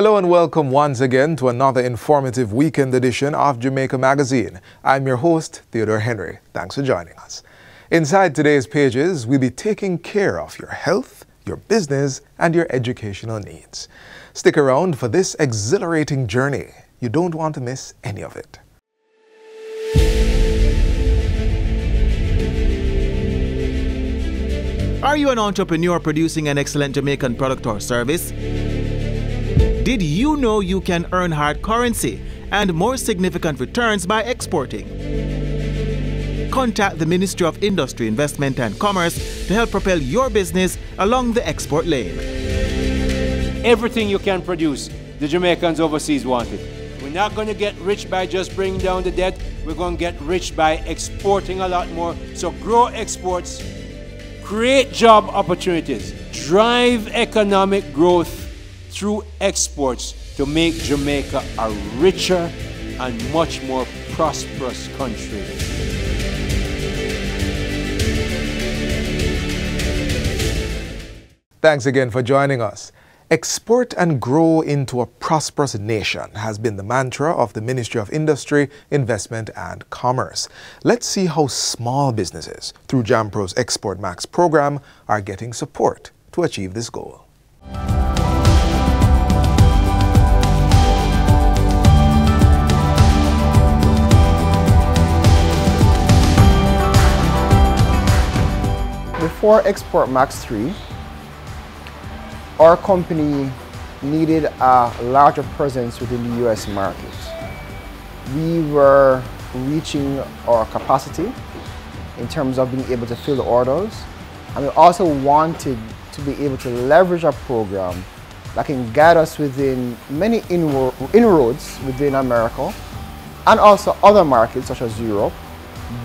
Hello and welcome once again to another informative weekend edition of Jamaica Magazine. I'm your host, Theodore Henry. Thanks for joining us. Inside today's pages, we'll be taking care of your health, your business, and your educational needs. Stick around for this exhilarating journey. You don't want to miss any of it. Are you an entrepreneur producing an excellent Jamaican product or service? Did you know you can earn hard currency and more significant returns by exporting? Contact the Ministry of Industry, Investment and Commerce to help propel your business along the export lane. Everything you can produce, the Jamaicans overseas want it. We're not going to get rich by just bringing down the debt. We're going to get rich by exporting a lot more. So grow exports, create job opportunities, drive economic growth through exports to make Jamaica a richer and much more prosperous country. Thanks again for joining us. Export and grow into a prosperous nation has been the mantra of the Ministry of Industry, Investment and Commerce. Let's see how small businesses, through JamPro's Export Max program, are getting support to achieve this goal. Before Export Max 3, our company needed a larger presence within the US market. We were reaching our capacity in terms of being able to fill the orders, and we also wanted to be able to leverage a program that can guide us within many inroads within America and also other markets such as Europe,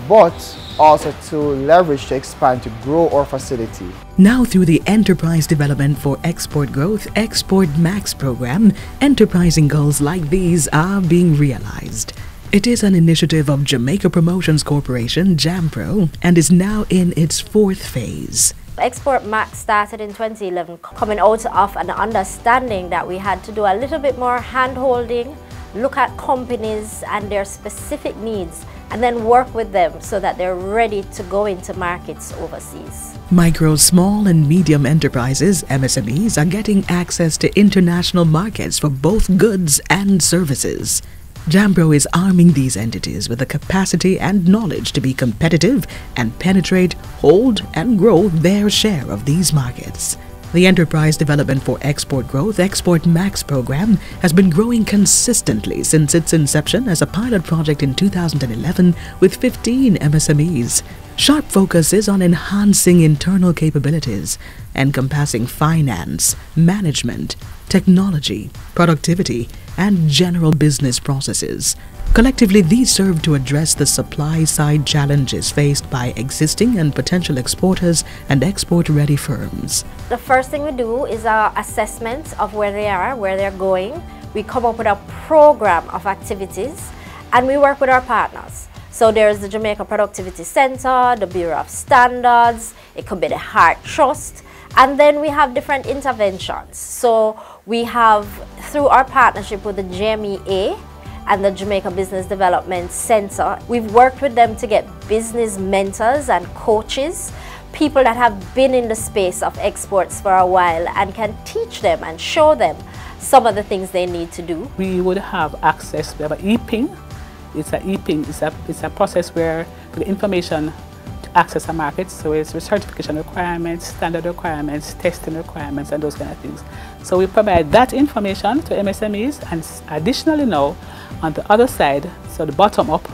but also to leverage, to expand, to grow our facility. Now through the Enterprise Development for Export Growth, Export Max program, enterprising goals like these are being realized. It is an initiative of Jamaica Promotions Corporation, JamPro, and is now in its fourth phase. Export Max started in 2011, coming out of an understanding that we had to do a little bit more hand-holding, look at companies and their specific needs, and then work with them so that they're ready to go into markets overseas. Micro, small and medium enterprises, MSMEs, are getting access to international markets for both goods and services. JamPro is arming these entities with the capacity and knowledge to be competitive and penetrate, hold and grow their share of these markets. The Enterprise Development for Export Growth, Export Max program has been growing consistently since its inception as a pilot project in 2011 with 15 MSMEs. Sharp focus is on enhancing internal capabilities, encompassing finance, management, technology, productivity, and general business processes. Collectively, these serve to address the supply-side challenges faced by existing and potential exporters and export-ready firms. The first thing we do is our assessment of where they are, where they're going. We come up with a program of activities and we work with our partners. So there's the Jamaica Productivity Center, the Bureau of Standards, it could be the HEART Trust, and then we have different interventions. So we have, through our partnership with the JMEA, and the Jamaica Business Development Center. We've worked with them to get business mentors and coaches, people that have been in the space of exports for a while and can teach them and show them some of the things they need to do. We would have access to e-ping. It's a process where the information to access a market, so it's certification requirements, standard requirements, testing requirements, and those kind of things. So we provide that information to MSMEs, and additionally now, on the other side, so the bottom up,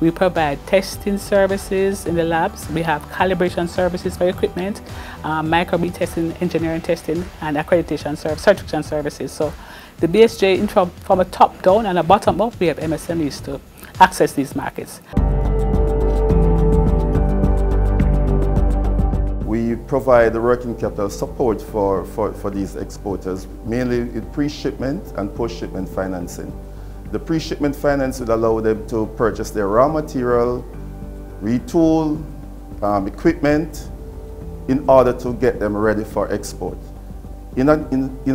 we provide testing services in the labs. We have calibration services for equipment, microbe testing, engineering testing, and accreditation certification services. So the BSJ, from a top down and a bottom up, we have MSMEs to access these markets. We provide the working capital support for these exporters, mainly with pre-shipment and post-shipment financing. The pre-shipment finance would allow them to purchase their raw material, retool, equipment, in order to get them ready for export. In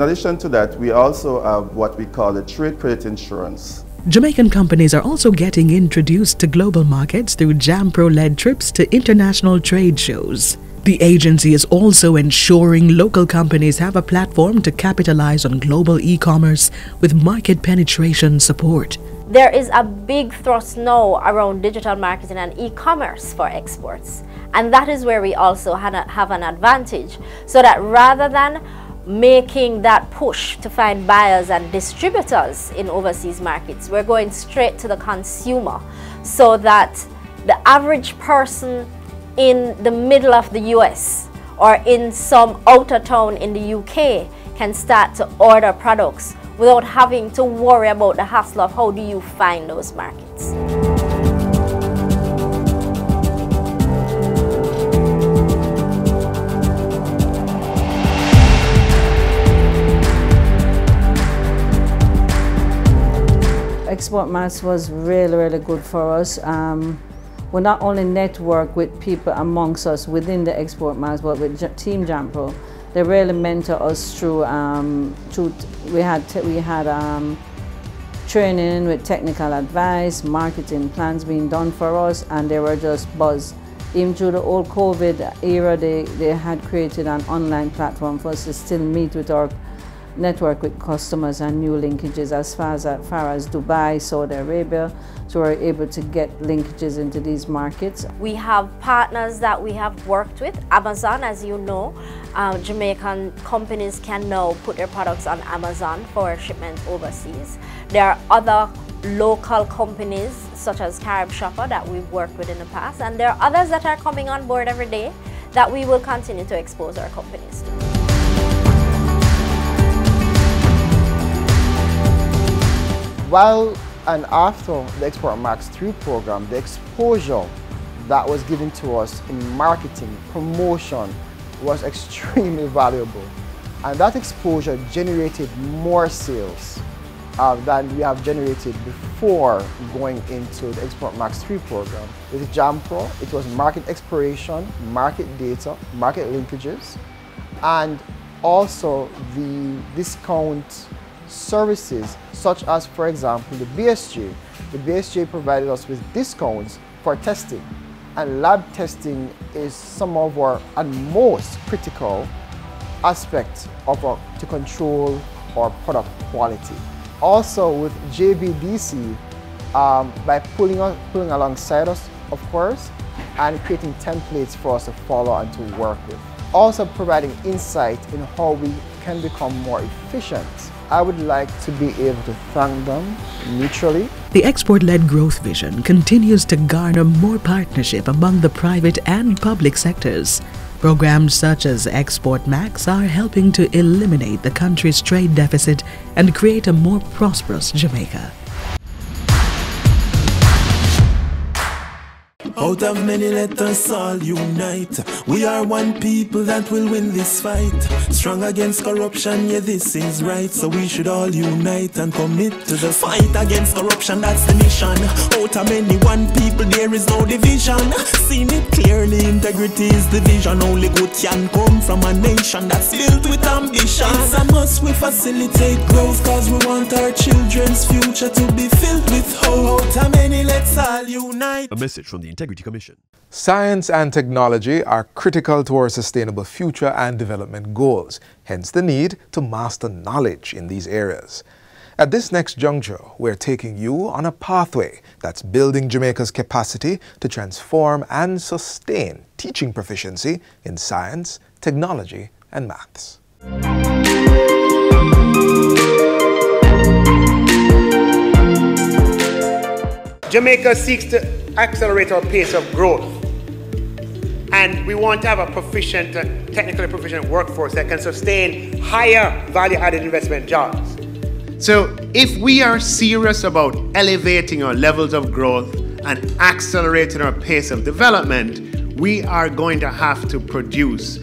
addition to that, we also have what we call the trade credit insurance. Jamaican companies are also getting introduced to global markets through JamPro-led trips to international trade shows. The agency is also ensuring local companies have a platform to capitalize on global e-commerce with market penetration support. There is a big thrust now around digital marketing and e-commerce for exports. And that is where we also have an advantage, so that rather than making that push to find buyers and distributors in overseas markets, we're going straight to the consumer, so that the average person in the middle of the US or in some outer town in the UK can start to order products without having to worry about the hassle of how do you find those markets. Export Max was really, really good for us. We not only network with people amongst us within the Export Max, but with Team JamPro. They really mentor us through. We had training with technical advice, marketing plans being done for us, and they were just buzzed. Even through the old COVID era, they had created an online platform for us to still meet with our network with customers and new linkages as far as Dubai, Saudi Arabia, so we're able to get linkages into these markets. We have partners that we have worked with. Amazon, as you know, Jamaican companies can now put their products on Amazon for shipment overseas. There are other local companies such as Carib Shopper that we've worked with in the past, and there are others that are coming on board every day that we will continue to expose our companies to. While and after the Export Max 3 program, the exposure that was given to us in marketing, promotion, was extremely valuable. And that exposure generated more sales than we have generated before going into the Export Max 3 program. With JamPro, it was market exploration, market data, market linkages, and also the discount services, such as, for example, the BSJ. The BSJ provided us with discounts for testing, and lab testing is some of our most critical aspects of our, to control our product quality. Also with JBDC, by pulling alongside us, of course, and creating templates for us to follow and to work with. Also providing insight in how we can become more efficient. I would like to be able to thank them mutually. The export-led growth vision continues to garner more partnership among the private and public sectors. Programs such as Export Max are helping to eliminate the country's trade deficit and create a more prosperous Jamaica. Out of many, let us all unite. We are one people that will win this fight. Strong against corruption, yeah, this is right. So we should all unite and commit to the fight against corruption, that's the mission. Out of many, one people, there is no division. Seen it clearly, integrity is the vision. Only good can come from a nation that's filled with ambition. It's a must we facilitate growth, cause we want our children's future to be filled with hope. Out of many, let's all unite. A message from the Integrity Commission. Science and technology are critical to our sustainable future and development goals, hence the need to master knowledge in these areas. At this next juncture, we're taking you on a pathway that's building Jamaica's capacity to transform and sustain teaching proficiency in science, technology, and maths. Jamaica seeks to accelerate our pace of growth, and we want to have a proficient, technically proficient workforce that can sustain higher value-added investment jobs. So if we are serious about elevating our levels of growth and accelerating our pace of development, we are going to have to produce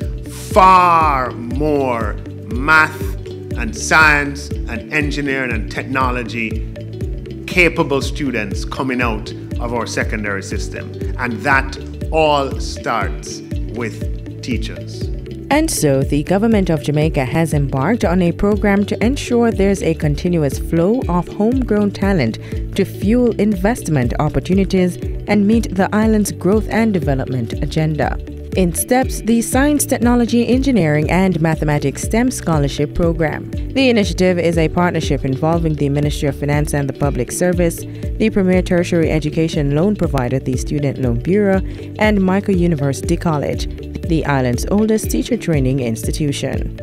far more math and science and engineering and technology capable students coming out of our secondary system, and that all starts with teachers. And so the Government of Jamaica has embarked on a program to ensure there's a continuous flow of homegrown talent to fuel investment opportunities and meet the island's growth and development agenda. INSTEPS, the Science, Technology, Engineering and Mathematics STEM Scholarship Program. The initiative is a partnership involving the Ministry of Finance and the Public Service, the premier tertiary education loan provider, the Student Loan Bureau, and Micah University College, the island's oldest teacher training institution.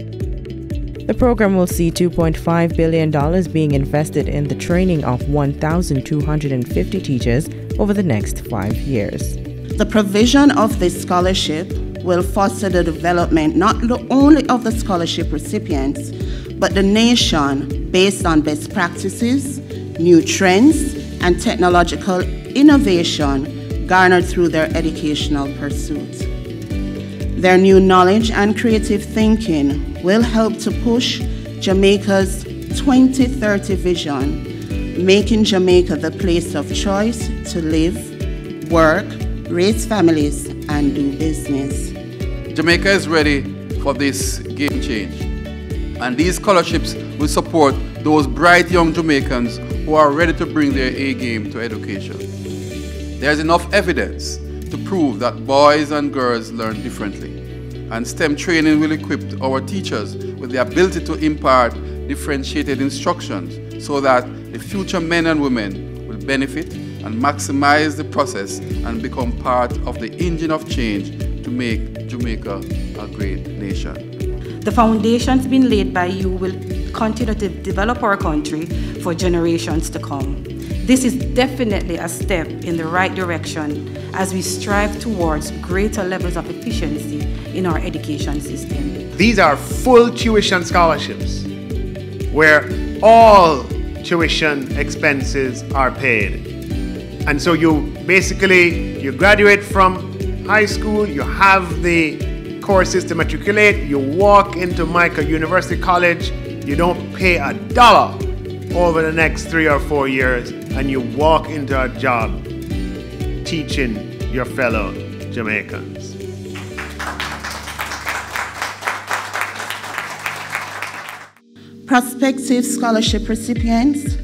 The program will see $2.5 billion being invested in the training of 1,250 teachers over the next 5 years. The provision of this scholarship will foster the development not only of the scholarship recipients, but the nation based on best practices, new trends, and technological innovation garnered through their educational pursuits. Their new knowledge and creative thinking will help to push Jamaica's 2030 vision, making Jamaica the place of choice to live, work, raise families, and do business. Jamaica is ready for this game change, and these scholarships will support those bright young Jamaicans who are ready to bring their A-game to education. There's enough evidence to prove that boys and girls learn differently, and STEM training will equip our teachers with the ability to impart differentiated instructions so that the future men and women will benefit and maximize the process and become part of the engine of change to make Jamaica a great nation. The foundations being laid by you will continue to develop our country for generations to come. This is definitely a step in the right direction as we strive towards greater levels of efficiency in our education system. These are full tuition scholarships where all tuition expenses are paid. And so you graduate from high school, you have the courses to matriculate, you walk into Micah University College, you don't pay $1 over the next 3 or 4 years, and you walk into a job teaching your fellow Jamaicans. Prospective scholarship recipients,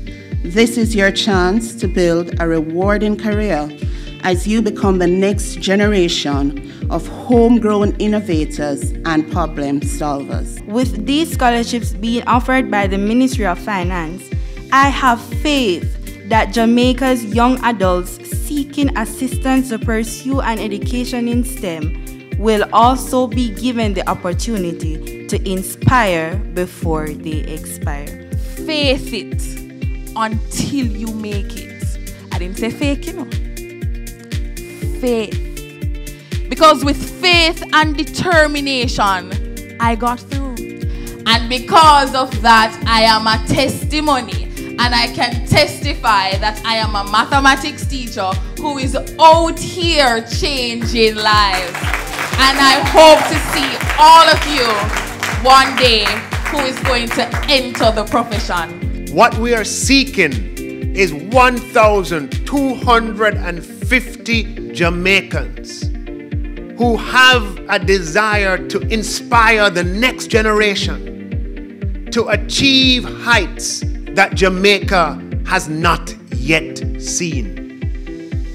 this is your chance to build a rewarding career as you become the next generation of homegrown innovators and problem solvers. With these scholarships being offered by the Ministry of Finance, I have faith that Jamaica's young adults seeking assistance to pursue an education in STEM will also be given the opportunity to inspire before they expire. Faith it until you make it. I didn't say fake, you know. Faith. Because with faith and determination, I got through. And because of that, I am a testimony. And I can testify that I am a mathematics teacher who is out here changing lives. And I hope to see all of you one day who is going to enter the profession. What we are seeking is 1,250 Jamaicans who have a desire to inspire the next generation to achieve heights that Jamaica has not yet seen,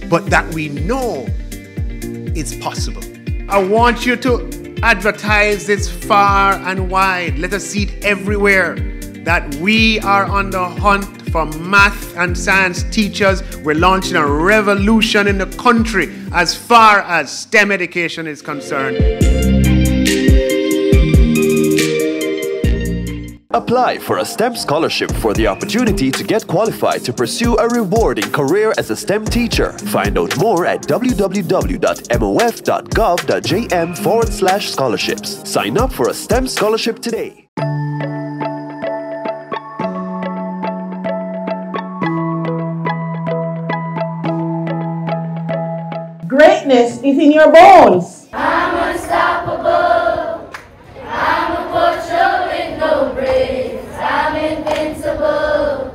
but that we know is possible. I want you to advertise this far and wide. Let us see it everywhere, that we are on the hunt for math and science teachers. We're launching a revolution in the country as far as STEM education is concerned. Apply for a STEM scholarship for the opportunity to get qualified to pursue a rewarding career as a STEM teacher. Find out more at www.mof.gov.jm/scholarships. Sign up for a STEM scholarship today. Greatness is in your bones. I'm unstoppable. I'm a fortune with no breaks. I'm invincible.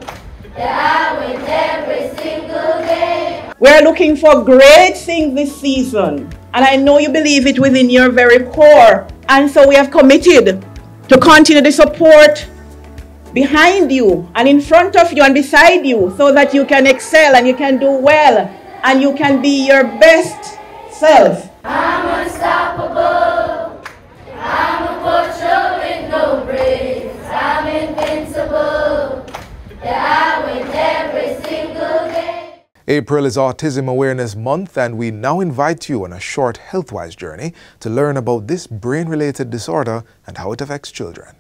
Yeah, I win every single day. We're looking for great things this season, and I know you believe it within your very core. And so we have committed to continue the support behind you and in front of you and beside you, so that you can excel and you can do well and you can be your best self. I'm unstoppable. I'm a vulture with no brains. I'm invincible. Yeah, I win every single day. April is Autism Awareness Month, and we now invite you on a short healthwise journey to learn about this brain-related disorder and how it affects children.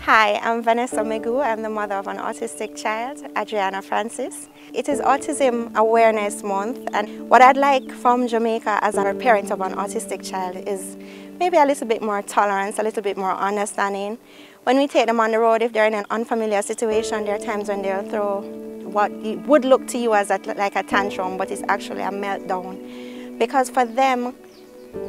Hi, I'm Vanessa Megu. I'm the mother of an autistic child, Adriana Francis. It is Autism Awareness Month, and what I'd like from Jamaica as a parent of an autistic child is maybe a little bit more tolerance, a little bit more understanding. When we take them on the road, if they're in an unfamiliar situation, there are times when they'll throw what would look to you as like a tantrum, but it's actually a meltdown. Because for them,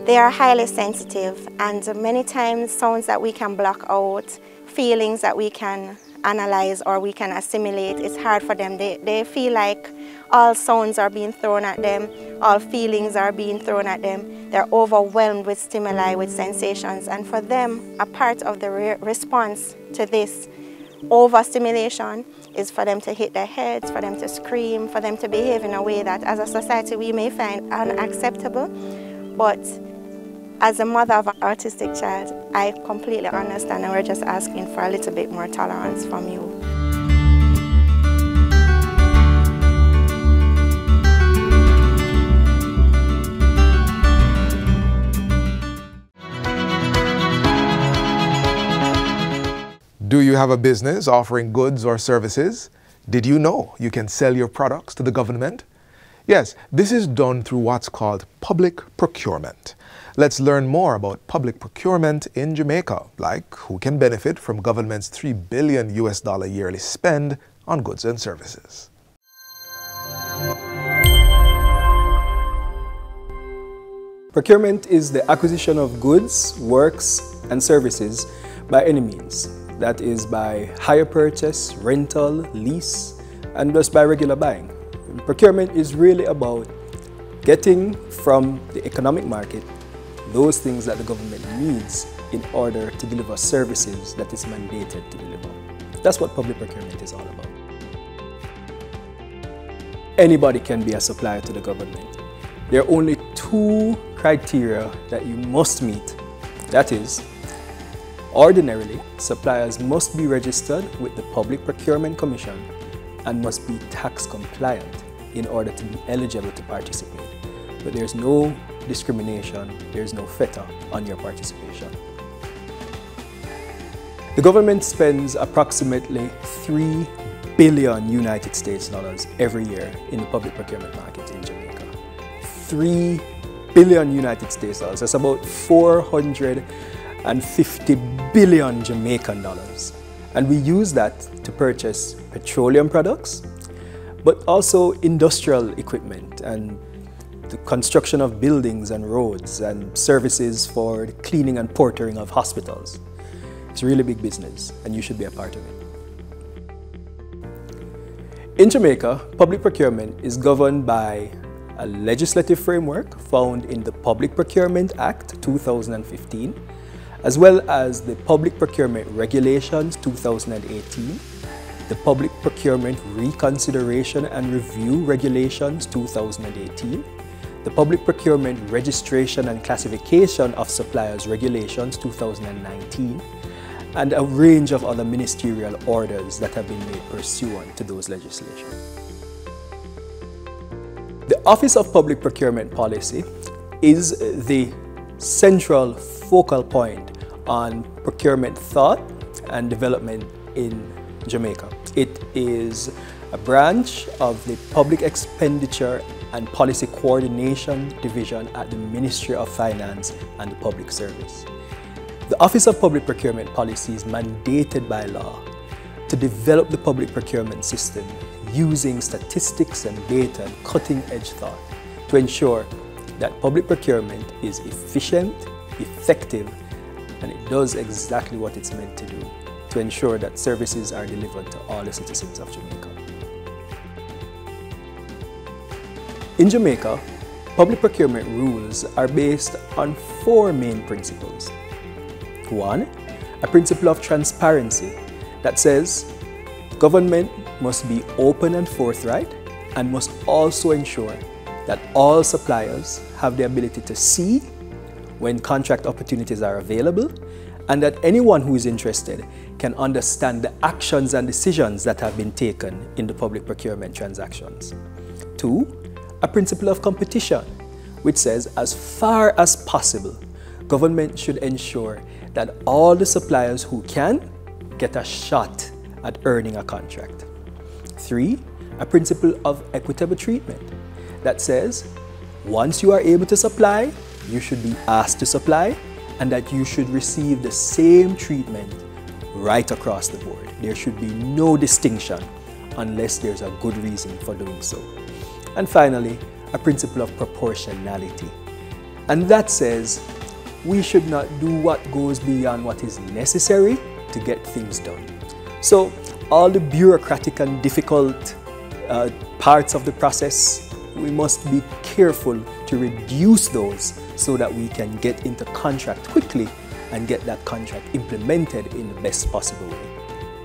they are highly sensitive, and many times sounds that we can block out, feelings that we can analyze or we can assimilate, it's hard for them. They feel like all sounds are being thrown at them, all feelings are being thrown at them. They're overwhelmed with stimuli, with sensations. And for them, a part of the response to this overstimulation is for them to hit their heads, for them to scream, for them to behave in a way that as a society we may find unacceptable. But as a mother of an autistic child, I completely understand, and we're just asking for a little bit more tolerance from you. Do you have a business offering goods or services? Did you know you can sell your products to the government? Yes, this is done through what's called public procurement. Let's learn more about public procurement in Jamaica, like who can benefit from government's $3 billion yearly spend on goods and services. Procurement is the acquisition of goods, works, and services by any means. That is by hire purchase, rental, lease, and just by regular buying. Procurement is really about getting from the economic market those things that the government needs in order to deliver services that it's mandated to deliver. That's what public procurement is all about. Anybody can be a supplier to the government. There are only two criteria that you must meet. That is, ordinarily, suppliers must be registered with the Public Procurement Commission and must be tax compliant in order to be eligible to participate. But there's no discrimination, there's no fetter on your participation. The government spends approximately $3 billion every year in the public procurement market in Jamaica. $3 billion. That's about 450 billion Jamaican dollars. And we use that to purchase petroleum products, but also industrial equipment and the construction of buildings and roads and services for the cleaning and portering of hospitals. It's a really big business, and you should be a part of it. In Jamaica, public procurement is governed by a legislative framework found in the Public Procurement Act 2015, as well as the Public Procurement Regulations 2018, the Public Procurement Reconsideration and Review Regulations 2018, the Public Procurement Registration and Classification of Suppliers Regulations 2019, and a range of other ministerial orders that have been made pursuant to those legislation. The Office of Public Procurement Policy is the central focal point on procurement thought and development in Jamaica. It is a branch of the Public Expenditure and Policy Coordination Division at the Ministry of Finance and the Public Service. The Office of Public Procurement Policy is mandated by law to develop the public procurement system using statistics and data and cutting-edge thought to ensure that public procurement is efficient, effective, and it does exactly what it's meant to do to ensure that services are delivered to all the citizens of Jamaica. In Jamaica, public procurement rules are based on four main principles. One, a principle of transparency that says government must be open and forthright and must also ensure that all suppliers have the ability to see when contract opportunities are available and that anyone who is interested can understand the actions and decisions that have been taken in the public procurement transactions. Two, a principle of competition, which says as far as possible, government should ensure that all the suppliers who can get a shot at earning a contract. Three, a principle of equitable treatment that says once you are able to supply, you should be asked to supply and that you should receive the same treatment right across the board. There should be no distinction unless there's a good reason for doing so. And finally, a principle of proportionality. And that says we should not do what goes beyond what is necessary to get things done. So all the bureaucratic and difficult parts of the process, we must be careful to reduce those so that we can get into contract quickly and get that contract implemented in the best possible way.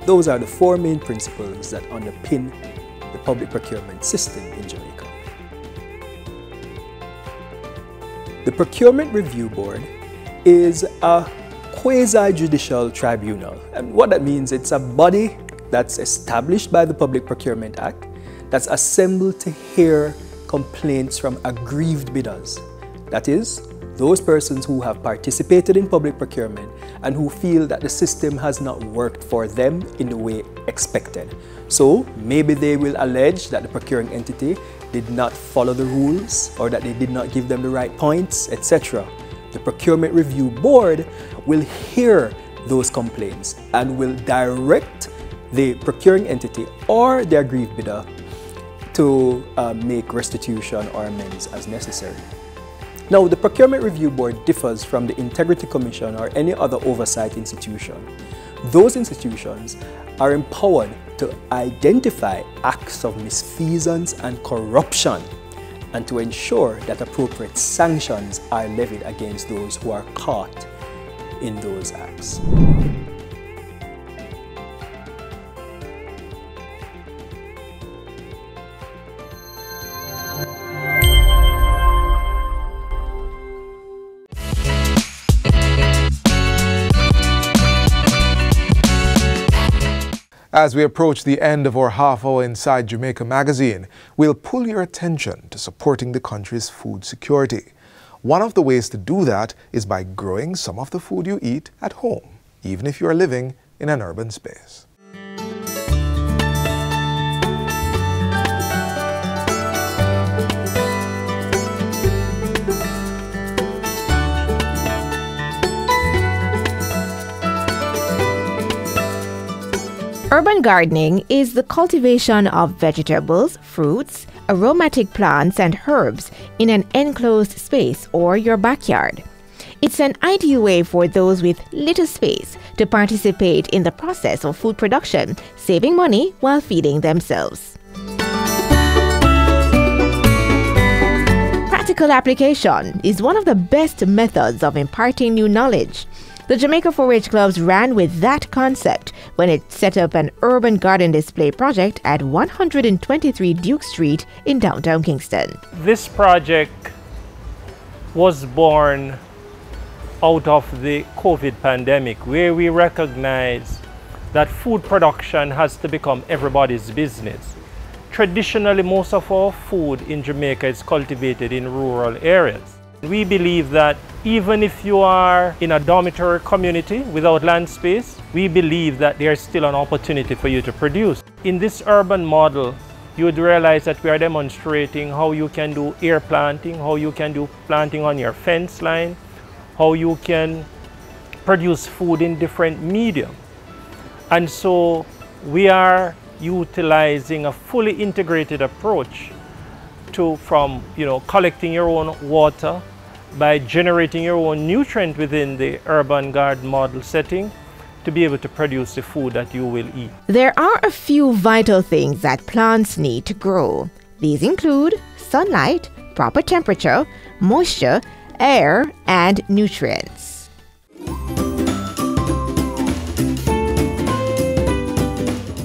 Those are the four main principles that underpin the public procurement system in Jamaica. The Procurement Review Board is a quasi-judicial tribunal. And what that means, it's a body that's established by the Public Procurement Act that's assembled to hear complaints from aggrieved bidders. That is, those persons who have participated in public procurement and who feel that the system has not worked for them in the way expected. So maybe they will allege that the procuring entity did not follow the rules or that they did not give them the right points, etc. The Procurement Review Board will hear those complaints and will direct the procuring entity or the aggrieved bidder to make restitution or amends as necessary. Now, the Procurement Review Board differs from the Integrity Commission or any other oversight institution. Those institutions are empowered to identify acts of misfeasance and corruption and to ensure that appropriate sanctions are levied against those who are caught in those acts. As we approach the end of our half-hour Inside Jamaica magazine, we'll pull your attention to supporting the country's food security. One of the ways to do that is by growing some of the food you eat at home, even if you are living in an urban space. Urban gardening is the cultivation of vegetables, fruits, aromatic plants, and herbs in an enclosed space or your backyard. It's an ideal way for those with little space to participate in the process of food production, saving money while feeding themselves. Practical application is one of the best methods of imparting new knowledge. The Jamaica 4-H Clubs ran with that concept when it set up an urban garden display project at 123 Duke Street in downtown Kingston. This project was born out of the COVID pandemic, where we recognize that food production has to become everybody's business. Traditionally, most of our food in Jamaica is cultivated in rural areas. We believe that even if you are in a dormitory community without land space, we believe that there's still an opportunity for you to produce. In this urban model, you would realize that we are demonstrating how you can do air planting, how you can do planting on your fence line, how you can produce food in different media. And so we are utilizing a fully integrated approach to collecting your own water by generating your own nutrient within the urban garden model setting to be able to produce the food that you will eat. There are a few vital things that plants need to grow. These include sunlight, proper temperature, moisture, air, and nutrients.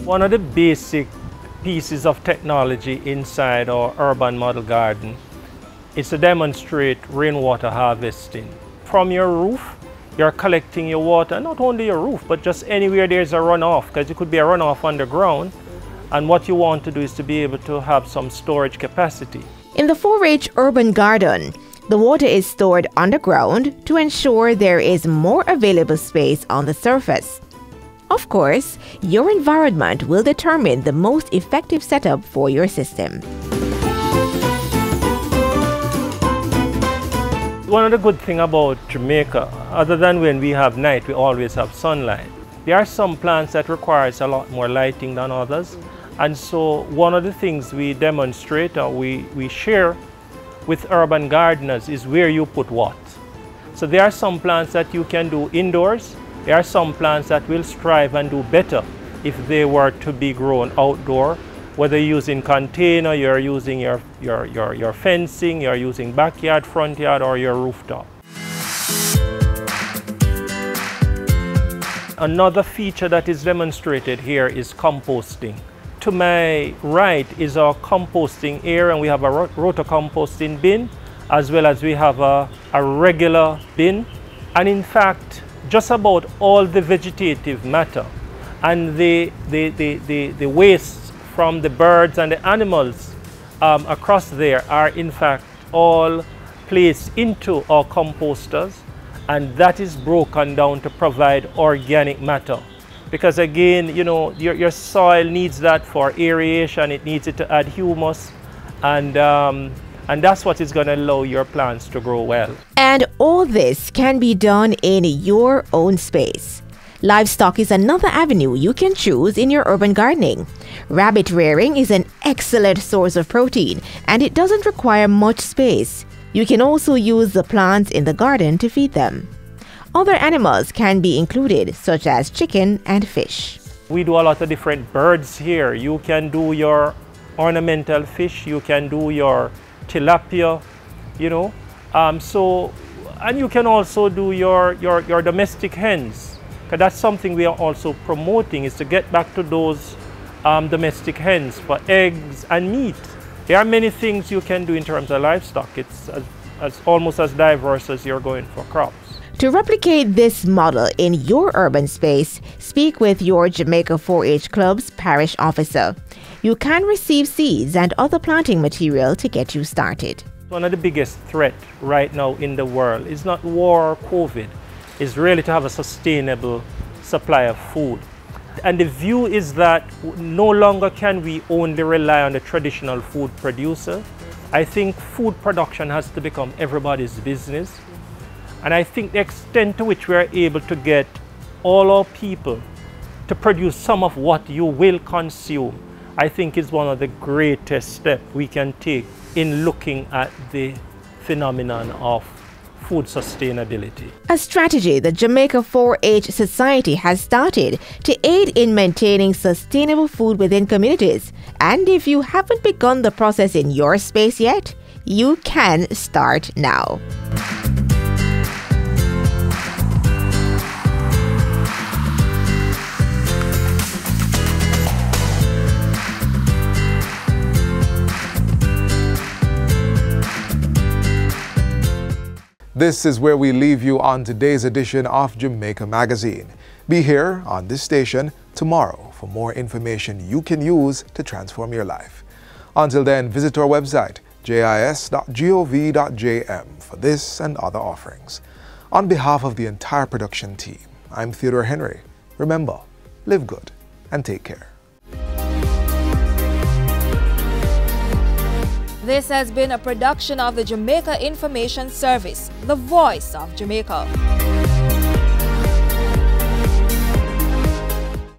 One of the basic pieces of technology inside our urban model garden is to demonstrate rainwater harvesting. From your roof, you're collecting your water, not only your roof, but just anywhere there's a runoff, because it could be a runoff underground. And what you want to do is to be able to have some storage capacity. In the 4-H urban garden, the water is stored underground to ensure there is more available space on the surface. Of course, your environment will determine the most effective setup for your system. One of the good things about Jamaica, other than when we have night, we always have sunlight. There are some plants that require a lot more lighting than others. And so one of the things we demonstrate or we share with urban gardeners is where you put what. So there are some plants that you can do indoors. There are some plants that will strive and do better if they were to be grown outdoor, whether you're using container, you're using your fencing, you're using backyard, front yard, or your rooftop. Another feature that is demonstrated here is composting. To my right is our composting area, and we have a roto-composting bin, as well as we have a regular bin. And in fact, just about all the vegetative matter and the waste from the birds and the animals across there are in fact all placed into our composters, and that is broken down to provide organic matter. Because again, you know, your soil needs that for aeration, it needs it to add humus, and that's what is going to allow your plants to grow well. And all this can be done in your own space. Livestock is another avenue you can choose in your urban gardening. Rabbit rearing is an excellent source of protein, and it doesn't require much space. You can also use the plants in the garden to feed them. Other animals can be included, such as chicken and fish. We do a lot of different birds here. You can do your ornamental fish, you can do your tilapia, you know. And you can also do your domestic hens. That's something we are also promoting, is to get back to those domestic hens for eggs and meat. There are many things you can do in terms of livestock. It's almost as diverse as you're going for crops. To replicate this model in your urban space, speak with your Jamaica 4-H Club's parish officer. You can receive seeds and other planting material to get you started. One of the biggest threats right now in the world is not war or COVID. It's really to have a sustainable supply of food. And the view is that no longer can we only rely on the traditional food producer. I think food production has to become everybody's business. And I think the extent to which we are able to get all our people to produce some of what you will consume, I think is one of the greatest steps we can take in looking at the phenomenon of food sustainability. A strategy the Jamaica 4-H Society has started to aid in maintaining sustainable food within communities. And if you haven't begun the process in your space yet, you can start now. This is where we leave you on today's edition of Jamaica Magazine. Be here on this station tomorrow for more information you can use to transform your life. Until then, visit our website, jis.gov.jm, for this and other offerings. On behalf of the entire production team, I'm Theodore Henry. Remember, live good and take care. This has been a production of the Jamaica Information Service, the voice of Jamaica.